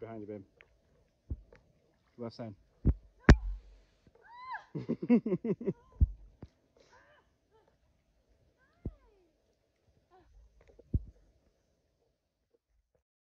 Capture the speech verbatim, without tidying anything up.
it behind you, babe. Left side.